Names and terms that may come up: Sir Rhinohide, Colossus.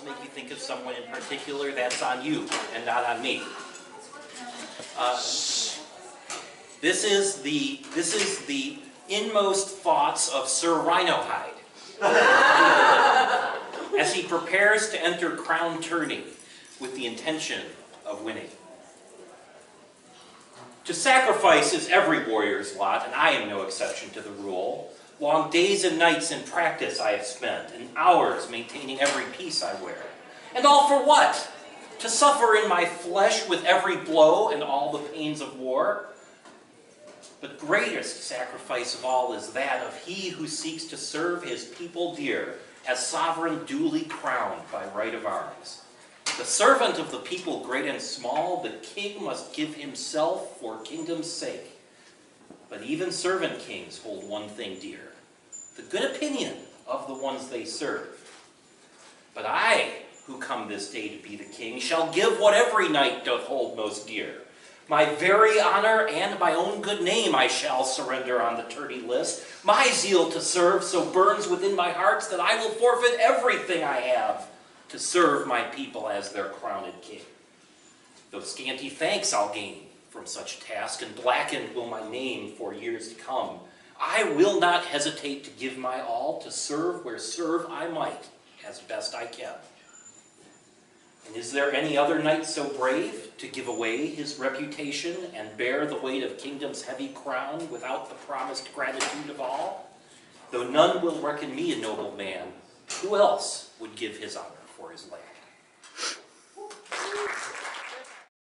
does make you think of someone in particular, that's on you and not on me. This is the inmost thoughts of Sir Rhinohide as he prepares to enter crown turning with the intention of winning. To sacrifice is every warrior's lot, and I am no exception to the rule. Long days and nights in practice I have spent, and hours maintaining every piece I wear. And all for what? To suffer in my flesh with every blow and all the pains of war? But greatest sacrifice of all is that of he who seeks to serve his people dear, as sovereign duly crowned by right of arms. The servant of the people great and small, the king must give himself for kingdom's sake. But even servant kings hold one thing dear, the good opinion of the ones they serve. But I, who come this day to be the king, shall give what every knight doth hold most dear. My very honor and my own good name I shall surrender on the tourney list. My zeal to serve so burns within my heart that I will forfeit everything I have to serve my people as their crowned king. Though scanty thanks I'll gain from such task, and blackened will my name for years to come, I will not hesitate to give my all to serve where serve I might as best I can. And is there any other knight so brave to give away his reputation and bear the weight of kingdom's heavy crown without the promised gratitude of all? Though none will reckon me a noble man, who else would give his honor for his land?